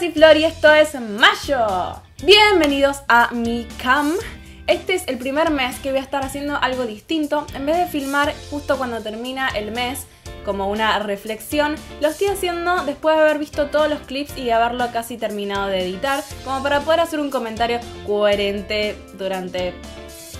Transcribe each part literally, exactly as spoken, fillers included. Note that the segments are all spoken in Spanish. Buenas y Flor, y esto es Mayo. Bienvenidos a mi cam. Este es el primer mes que voy a estar haciendo algo distinto. En vez de filmar justo cuando termina el mes, como una reflexión, lo estoy haciendo después de haber visto todos los clips y haberlo casi terminado de editar, como para poder hacer un comentario coherente durante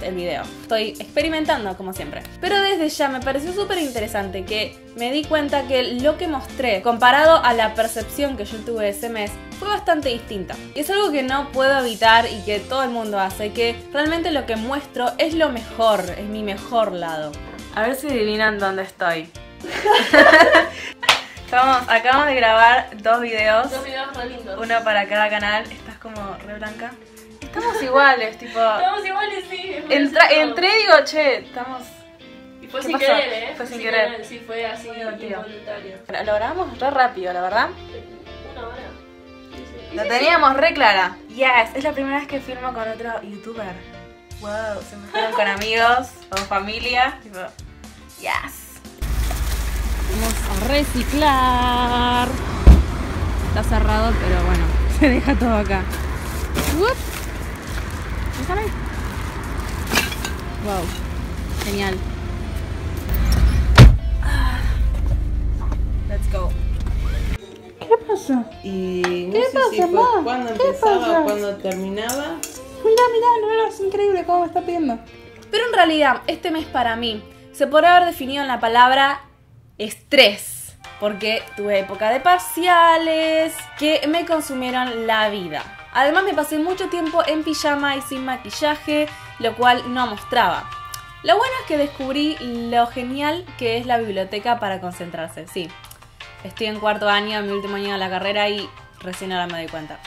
el video. Estoy experimentando como siempre, pero desde ya me pareció súper interesante que me di cuenta que lo que mostré comparado a la percepción que yo tuve ese mes fue bastante distinta. Y es algo que no puedo evitar y que todo el mundo hace, que realmente lo que muestro es lo mejor, es mi mejor lado. A ver si adivinan dónde estoy. Estamos, acabamos de grabar dos videos, dos videos re lindos, uno para cada canal. Estás como re blanca. Estamos iguales, tipo... Estamos iguales, sí. Entra, entré y digo, che, estamos... Y fue sin pasó? querer, ¿eh? Fue sin, sin querer. querer. Sí, fue así, involuntario. Lo grabamos re rápido, la verdad. Una hora. Sí, sí. La teníamos re clara. Yes, es la primera vez que filmo con otro youtuber. Wow, se me fueron con amigos o familia. Tipo, yes. Vamos a reciclar. Está cerrado, pero bueno, se deja todo acá. Ups. Wow, genial. Let's go. ¿Qué pasó? Y no ¿Qué sé pasa, si fue cuando empezaba o cuando terminaba. Mira, mira, no es increíble cómo me está pidiendo. Pero en realidad, este mes para mí se podría haber definido en la palabra estrés. Porque tuve época de parciales que me consumieron la vida. Además me pasé mucho tiempo en pijama y sin maquillaje, lo cual no mostraba. Lo bueno es que descubrí lo genial que es la biblioteca para concentrarse. Sí, estoy en cuarto año, en mi último año de la carrera, y recién ahora me doy cuenta.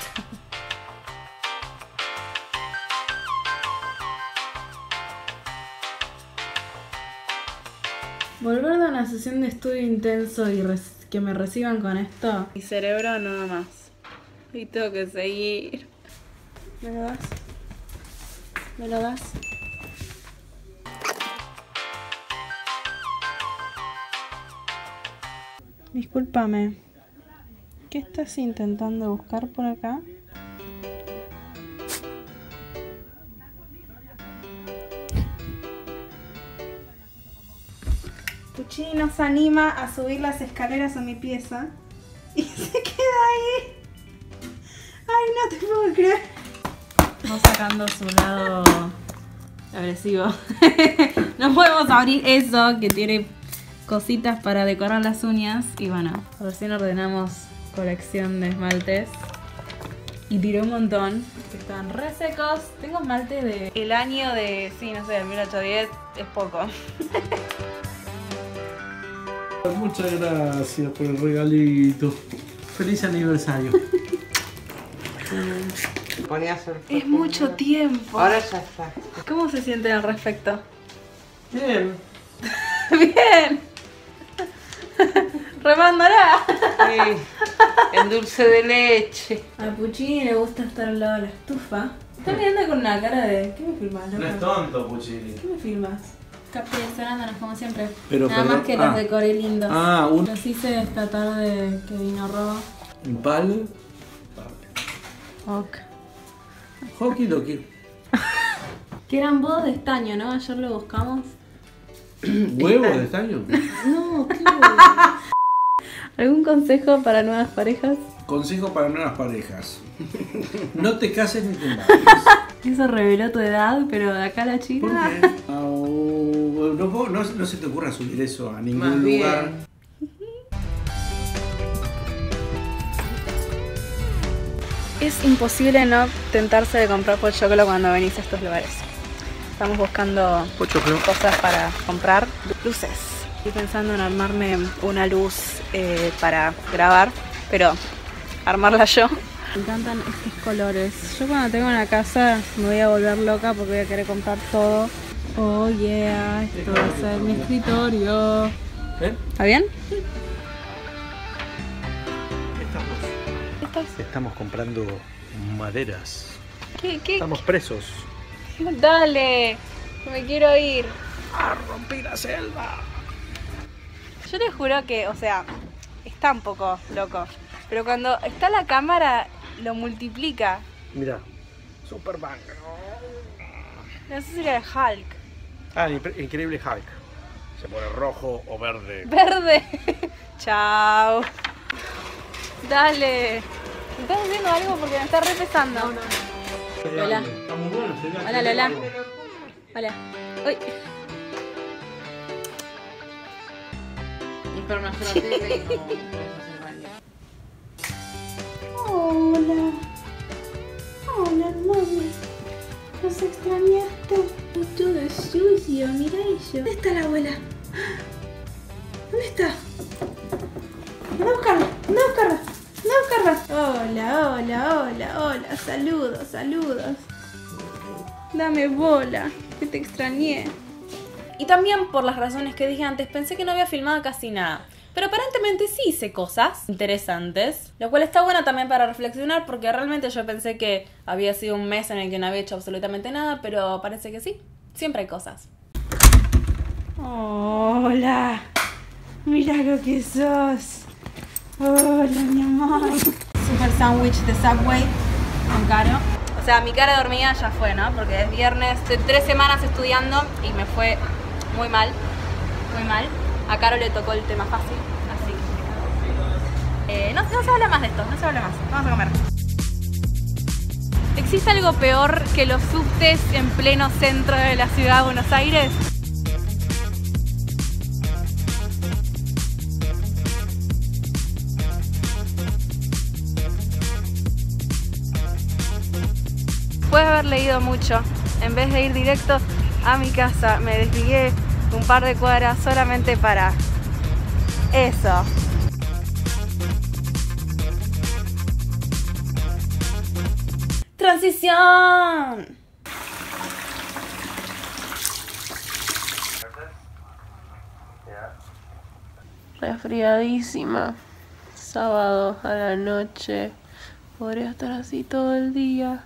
Volver de una sesión de estudio intenso y que me reciban con esto. Mi cerebro nada más. Y tengo que seguir. ¿Me lo das? ¿Me lo das? Discúlpame. ¿Qué estás intentando buscar por acá? Puccini nos anima a subir las escaleras a mi pieza y se queda ahí. Ay, no te puedo creer. Vamos sacando su lado agresivo. No podemos abrir eso, que tiene cositas para decorar las uñas. Y bueno, recién ordenamos colección de esmaltes y tiré un montón que están re secos. Tengo esmalte de el año de, sí, no sé, mil ochocientos diez. Es poco. Muchas gracias por el regalito. Feliz aniversario. Es mucho tiempo. Ahora ya está. ¿Cómo se sienten al respecto? Bien. Bien. Remándola. Sí. En dulce de leche. A Puccini le gusta estar al lado de la estufa. Está mirando con una cara de... ¿Qué me filmas? No, no es tonto, Puccini. ¿Qué me filmas? Capitalizándonos como siempre. Pero nada más que ah. los decoré lindos. Ah, un... Los hice esta tarde que vino Robo. ¿Un palo? Hawk. Hockey lo que. Que eran bodas de estaño, ¿no? Ayer lo buscamos. ¿Huevos de estaño? No, qué huevo. ¿Algún consejo para nuevas parejas? Consejo para nuevas parejas. No te cases ni te embarazas. Eso reveló tu edad, pero de acá a la chica. ¿Por qué? Oh, no, no, no se te ocurra subir eso a ningún Más lugar. Bien. Es imposible no tentarse de comprar pochoclo cuando venís a estos lugares. Estamos buscando pochoclo. Cosas para comprar. Luces. Estoy pensando en armarme una luz eh, para grabar, pero armarla yo. Me encantan estos colores. Yo cuando tengo una casa me voy a volver loca porque voy a querer comprar todo. Oh yeah, esto va a ser mi escritorio. ¿Eh? ¿Está bien? Sí. Estamos comprando maderas. ¿Qué, qué, Estamos presos. Dale, me quiero ir. ¡A romper la selva! Yo te juro que, o sea, está un poco loco. Pero cuando está la cámara lo multiplica. Mirá, Superman. No sé si era el Hulk. Ah, el increíble Hulk. Se pone rojo o verde. Verde. Chao. Dale. ¿Me estás diciendo algo? Porque me está re pesando. No, no, no. Lola. Está muy bueno, se ve. Hola, Lola. Hola. Uy. Hola. Hola, mami. Nos extrañaste. Y todo es sucio, mira eso. ¿Dónde está la abuela? ¿Dónde está? Anda a buscarla, anda a buscarla, anda a buscarla. Hola, hola, hola, hola. Saludos, saludos. Dame bola, que te extrañé. Y también por las razones que dije antes, pensé que no había filmado casi nada. Pero aparentemente sí hice cosas interesantes, lo cual está bueno también para reflexionar, porque realmente yo pensé que había sido un mes en el que no había hecho absolutamente nada, pero parece que sí, siempre hay cosas. Hola, mira lo que sos. Hola, mi amor. Super sándwich de Subway, tan caro. O sea, mi cara de hormiga ya fue, ¿no? Porque es viernes, estoy tres semanas estudiando y me fue muy mal, muy mal. A Caro le tocó el tema fácil, así que... Eh, no, no se habla más de esto, no se habla más. Vamos a comer. ¿Existe algo peor que los subtes en pleno centro de la ciudad de Buenos Aires? Después de haber leído mucho, en vez de ir directo a mi casa, me desligué un par de cuadras solamente para eso. ¡Transición! Resfriadísima. Sábado a la noche. Podría estar así todo el día.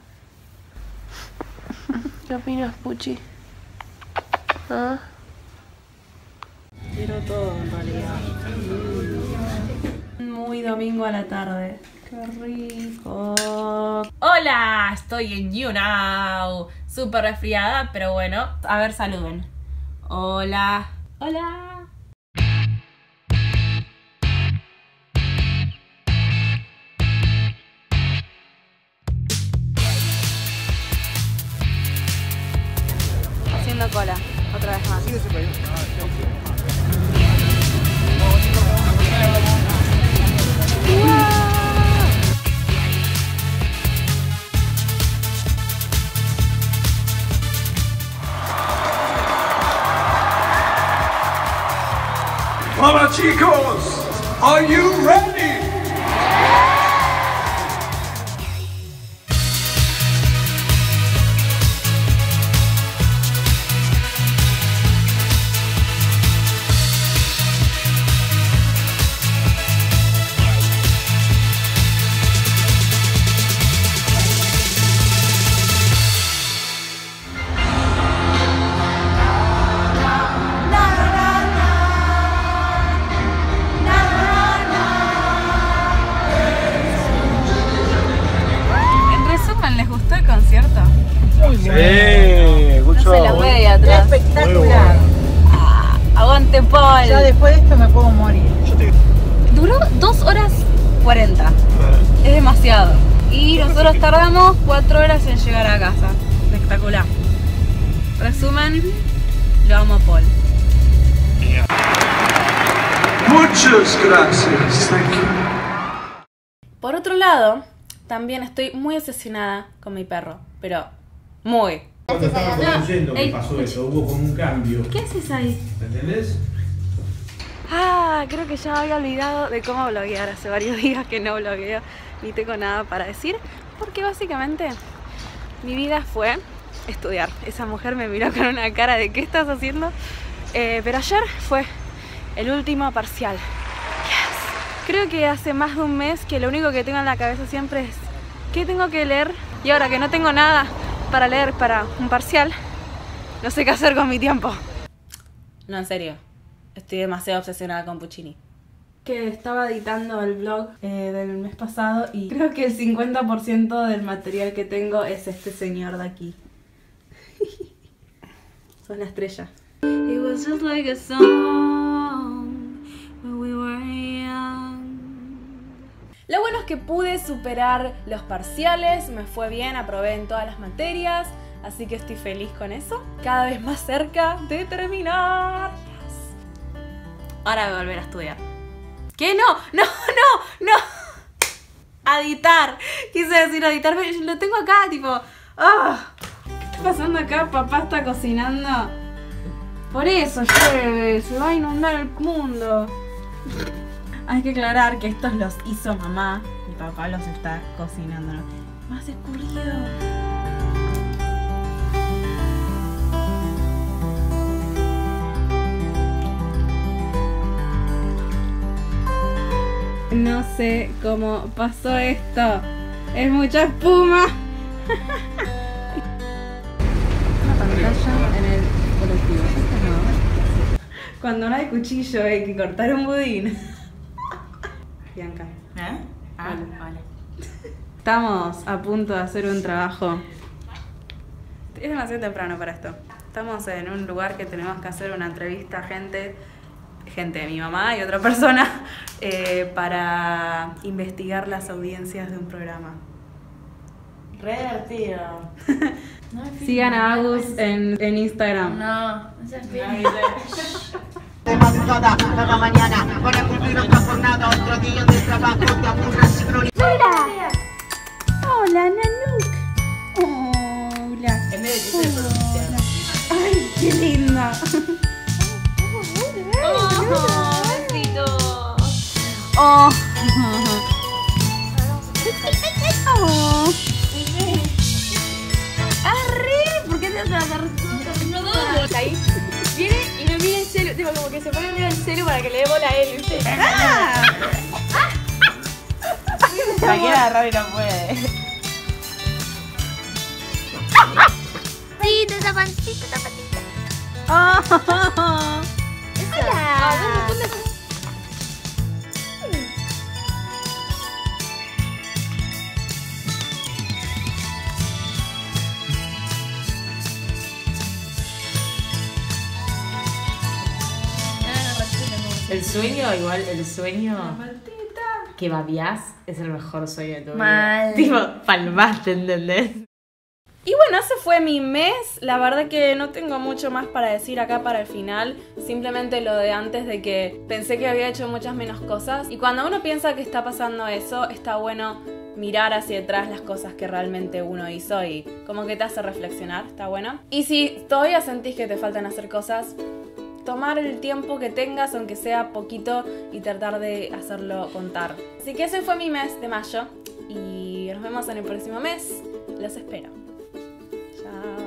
¿Qué opinas, Puchi? ¿Ah? Quiero todo en realidad. Muy domingo a la tarde. ¡Qué rico! ¡Hola! Estoy en YouNow. Súper resfriada, pero bueno. A ver, saluden. Hola. Hola. Haciendo cola. Otra vez más. ¡Hola chicos! Are you ready? Paul. Ya después de esto me puedo morir. Yo te... Duró dos horas cuarenta. Vale. Es demasiado. Y nosotros tardamos cuatro horas en llegar a casa. Espectacular. Resumen, lo amo a Paul. Muchas gracias. Thank you. Por otro lado, también estoy muy obsesionada con mi perro. Pero muy. Cuando estábamos conociendo que pasó eso, hubo como un cambio. ¿Qué haces ahí? ¿Me entendés? Ah, creo que ya había olvidado de cómo bloguear. Hace varios días que no blogueo ni tengo nada para decir, porque básicamente mi vida fue estudiar. Esa mujer me miró con una cara de ¿qué estás haciendo? Eh, pero ayer fue el último parcial. Yes. Creo que hace más de un mes que lo único que tengo en la cabeza siempre es ¿qué tengo que leer? Y ahora que no tengo nada para leer para un parcial, no sé qué hacer con mi tiempo. No, en serio, estoy demasiado obsesionada con Puccini. que estaba editando el vlog eh, del mes pasado y creo que el cincuenta por ciento del material que tengo es este señor de aquí. Son la estrella. It was just like a song when we were young. Lo bueno es que pude superar los parciales, me fue bien, aprobé en todas las materias, así que estoy feliz con eso. Cada vez más cerca de terminar. Yes. Ahora voy a volver a estudiar. ¿Qué? No, no, no, no. A editar. Quise decir editar, pero lo tengo acá, tipo... Oh. ¿Qué está pasando acá? Papá está cocinando. Por eso, llueve, se va a inundar el mundo. Hay que aclarar que estos los hizo mamá y papá los está cocinando. Más escurrido. No sé cómo pasó esto. Es mucha espuma. Una pantalla en el colectivo. Cuando no hay cuchillo hay que cortar un budín. Bianca. ¿Eh? Ah, vale. Vale. Estamos a punto de hacer un trabajo. Es demasiado temprano para esto. Estamos en un lugar que tenemos que hacer una entrevista a gente. Gente, mi mamá y otra persona, eh, para investigar las audiencias de un programa. Re divertido. No, sigan a Agus en, en Instagram. No, no se olviden. De madrugada, cada mañana, para cumplir otra jornada, otro día de trabajo, te aburras y ¡mira! Hola, Nanuk. Hola. En vez de decir eso, ay, qué linda. ¡Oh, besito! ¡Oh! ¡Oh! ¡Arre! ¿Por qué te vas a agarrar? No, no, no. Ahí viene y me mira el celu. Tipo, como que se pone arriba el celu para que le dé bola a él, ¿viste? ¡Ah! Se va a quedar agarrar y no puede. ¡Zapatito, zapatito, zapatito! ¡Oh! Hola. El sueño, igual, el sueño que babiás es el mejor sueño de tu vida. Tipo, palmaste, ¿entendés? Y bueno, ese fue mi mes. La verdad que no tengo mucho más para decir acá para el final. Simplemente lo de antes de que pensé que había hecho muchas menos cosas. Y cuando uno piensa que está pasando eso, está bueno mirar hacia atrás las cosas que realmente uno hizo y como que te hace reflexionar, está bueno. Y si todavía sentís que te faltan hacer cosas, tomar el tiempo que tengas, aunque sea poquito, y tratar de hacerlo contar. Así que ese fue mi mes de mayo y nos vemos en el próximo mes. Los espero. Chao.